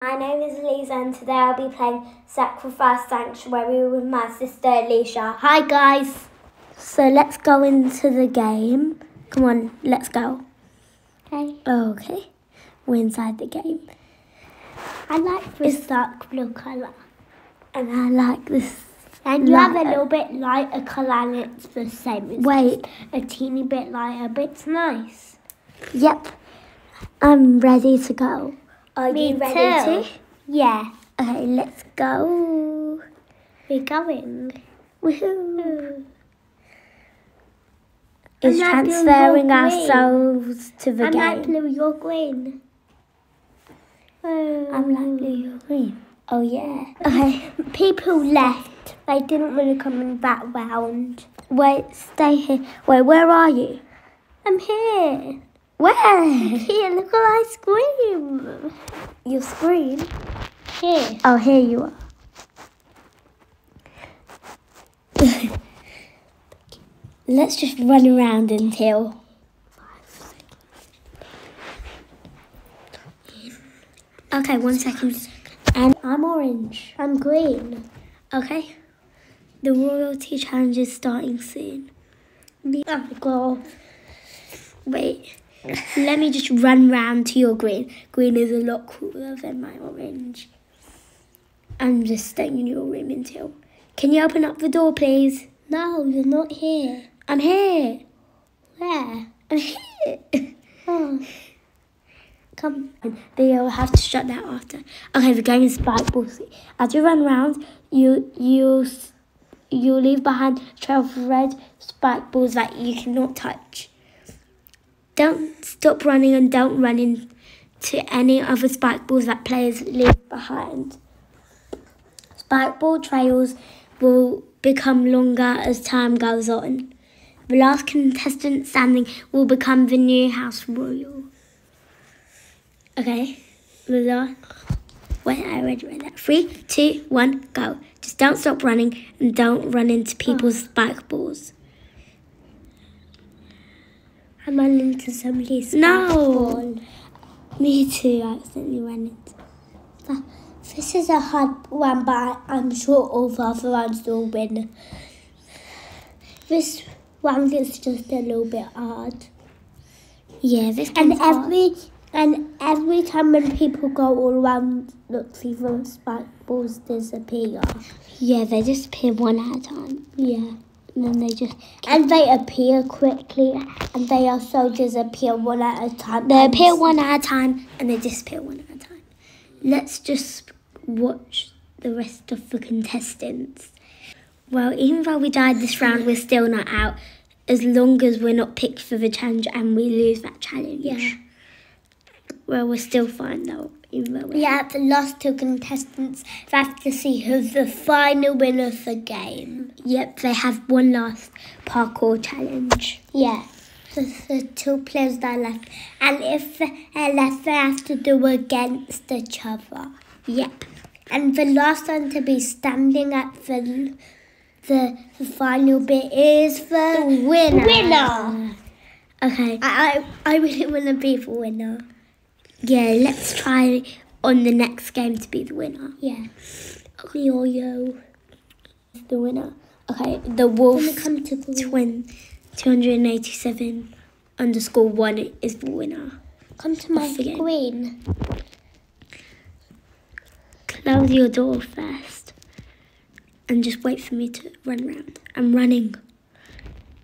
My name is Lisa and today I'll be playing Sacrifice Sanctuary with my sister Alicia. Hi guys! So let's go into the game. Come on, let's go. Okay. We're inside the game. I like this dark blue colour. And I like this. And you have a little bit lighter colour and it's the same. It's a teeny bit lighter, but it's nice. Yep. I'm ready to go. Are you ready too? Yeah. Okay, let's go. We're going. Woohoo! It's transferring ourselves to the game. I'm like blue, you're green. I'm like blue, you're green. Oh yeah. Okay. People left. They didn't really come in that round. Wait, stay here. Wait, where are you? I'm here. Where? Here, look at I scream. You scream? Here. Oh, here you are. Let's just run around until... Okay, 1 second. And I'm orange. I'm green. Okay. The royalty challenge is starting soon. Oh my God. Wait. Let me just run round to your green. Green is a lot cooler than my orange. I'm just staying in your room until... Can you open up the door, please? No, you're not here. I'm here. Where? I'm here. Oh. Come. They'll have to shut that after. Okay, the game is spike bossy. As you run round, you leave behind a trail of red spike balls that you cannot touch. Don't stop running and don't run into any other spike balls that players leave behind. Spike ball trails will become longer as time goes on. The last contestant standing will become the new house royal. Okay, I already read that. 3, 2, 1, go. Just don't stop running and don't run into people's spike balls. I ran into somebody's ball. Me too, I accidentally ran into. This is a hard one, but I'm sure all the other ones will win. This round is just a little bit hard. Yeah, this one's hard. And every time when people go all around, look, even spike balls disappear. Yeah, they disappear one at a time. Yeah. And then they appear quickly, and they also disappear one at a time. They appear one at a time, and they disappear one at a time. Let's just watch the rest of the contestants. Well, even though we died this round, we're still not out, as long as we're not picked for the challenge and we lose that challenge. Yeah. Well, we're still fine, though. Yeah, the last two contestants have to see who's the final winner of the game. Yep, they have one last parkour challenge. Yeah, the two players that are left. And if they're left, they have to do against each other. Yep. And the last one to be standing at the final bit is the winner. Okay. I really want to be the winner. Yeah, let's try on the next game to be the winner. Yeah. Yo-yo. The winner. Okay, the wolf 287_1 is the winner. Come to my screen. Close your door first. And just wait for me to run around. I'm running.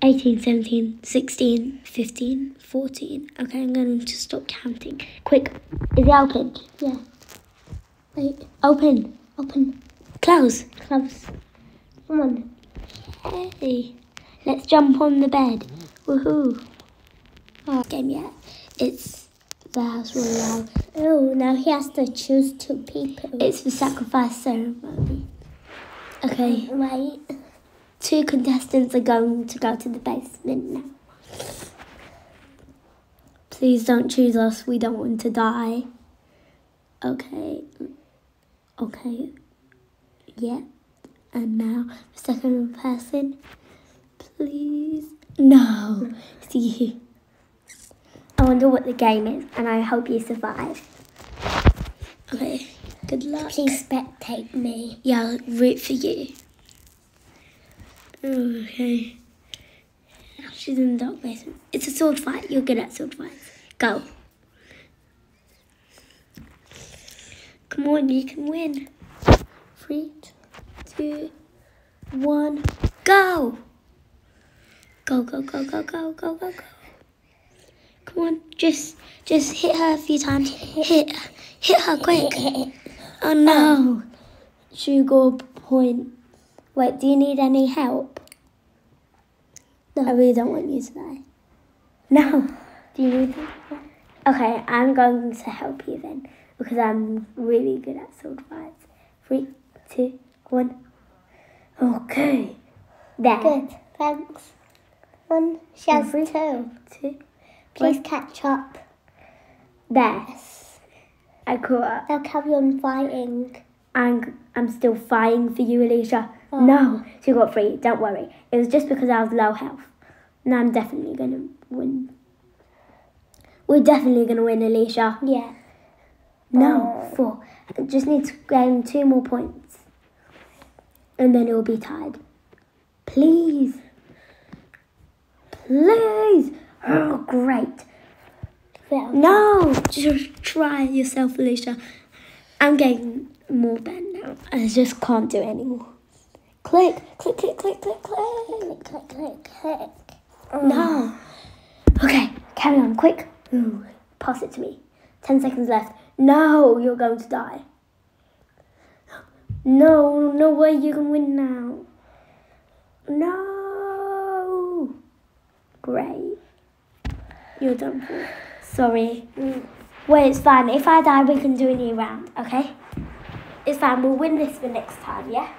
18, 17, 16, 15, 14. Okay, I'm going to stop counting. Quick. Is it open? Yeah. Wait. Open. Open. Close. Close. Come on. Hey. Let's jump on the bed. Woohoo. Oh, game yet. It's the house royal. Oh, now he has to choose two people. It's the sacrifice ceremony. Okay. Wait. Two contestants are going to go to the basement now. Please don't choose us. We don't want to die. Okay. Okay. Yeah. And now the second person. Please. No. It's you. I wonder what the game is, and I hope you survive. Okay. Good luck. Please spectate me. Yeah, I'll root for you. Okay. She's in the dark basement. It's a sword fight. You're good at sword fights. Go. Come on, you can win. 3, 2, 1, go! Go, go, go, go, go, go, go, go. Come on, just hit her a few times. Hit her quick. Oh no. Sugar point. Wait, do you need any help? No. I really don't want you today. No. Do you need help? Okay, I'm going to help you then. Because I'm really good at sword fights. 3, 2, 1. Okay. There. Good, thanks. One, she has 2. Please catch up. There. Yes. I caught up. They'll carry on fighting. I'm still fighting for you, Alicia. Oh. No, she got 3, don't worry. It was just because I was low health. Now I'm definitely going to win. We're definitely going to win, Alicia. Yeah. No, 4. I just need to gain 2 more points. And then it will be tied. Please. Please. Oh, great. No. Just try yourself, Alicia. I'm getting more bent now. I just can't do it anymore. Click. Click, click, click, click, click. Click, click, click. No. Okay. Carry on. Quick. Ooh, pass it to me. 10 seconds left. No, you're going to die. No, no way you can win now. No. Great. You're done for. Sorry. Well, it's fine. If I die, we can do a new round, okay? It's fine. We'll win this for next time, yeah?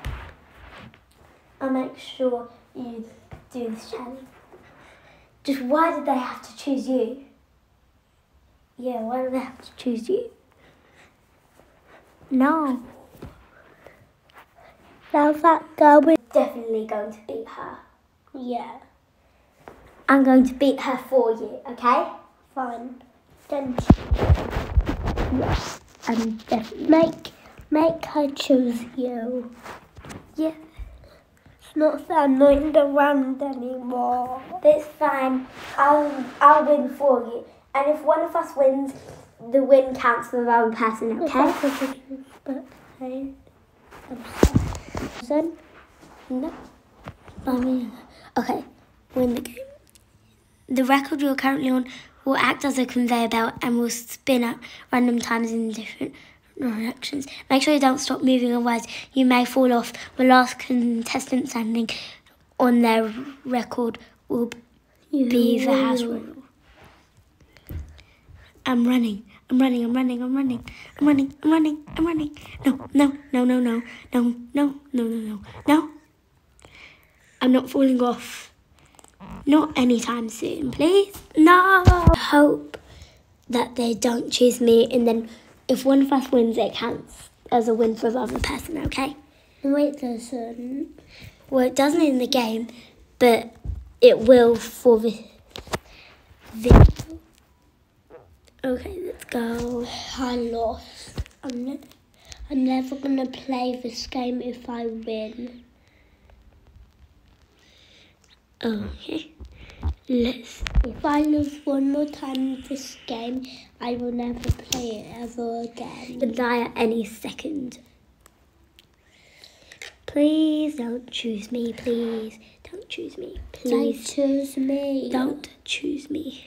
I'll make sure you do this challenge. Just why did they have to choose you? Yeah, why did they have to choose you? No. Now that girl, we're definitely going to beat her. Yeah. I'm going to beat her for you, okay? Fine. Don't you? Yes, I'm definitely. Make her choose you. Yeah. It's not fair, I'm not in the round anymore. It's fine. I'll win for you. And if one of us wins, the win counts for the other person, okay? Okay. No. Okay, win the game. The record you're currently on will act as a conveyor belt and will spin at random times in different directions. Make sure you don't stop moving, otherwise you may fall off. The last contestant standing on their record will be the house rule. I'm running. No. I'm not falling off. Not anytime soon, please. No. I hope that they don't choose me, and then if one of us wins, it counts as a win for the other person, okay? No, it doesn't. Well, it doesn't in the game, but it will for the video. Okay, let's go. I lost. I'm never gonna play this game if I win. Okay, let's. If I lose one more time this game, I will never play it ever again. I'll die at any second. Please don't choose me. Please don't choose me. Please don't choose me. Don't choose me.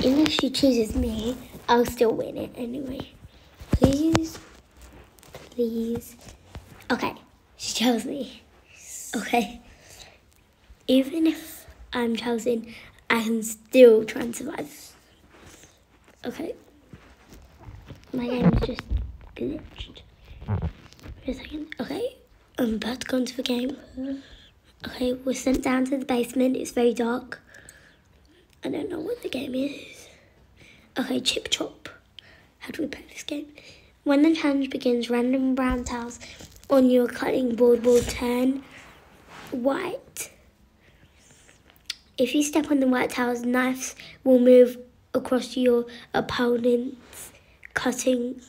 Even if she chooses me, I'll still win it anyway. Please. Please. Okay. She chose me. Okay. Even if I'm chosen, I can still try and survive. Okay. My game is just glitched. For a second. Okay. I'm about to go into the game. Okay, we're sent down to the basement. It's very dark. I don't know what the game is. Okay, Chip Chop. How do we play this game? When the challenge begins, random brown tiles on your cutting board will turn white. If you step on the white tiles, knives will move across your opponent's cutting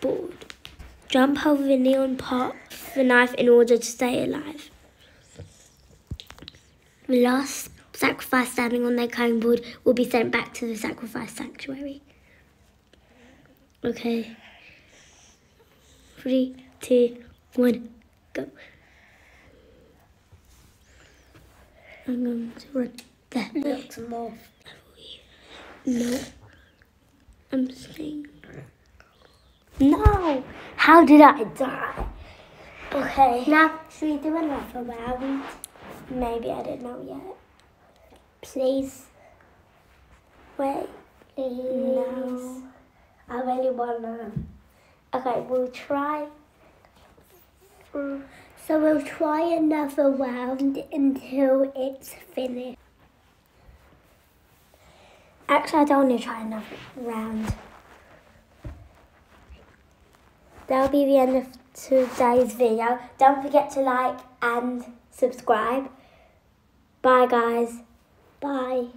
board. Jump over the neon part of the knife in order to stay alive. The last sacrifice standing on their cutting board will be sent back to the Sacrifice Sanctuary. Okay. 3, 2, 1, go. I'm going to run there. Look, some more. No. I'm saying... No! How did I die? Okay. Now, should we do another round? Maybe, I don't know yet. Please. Wait. Please. No. I really wanna. Okay, we'll try. So we'll try another round until it's finished. Actually, I don't want to try another round. That'll be the end of today's video. Don't forget to like and subscribe. Bye, guys. Bye.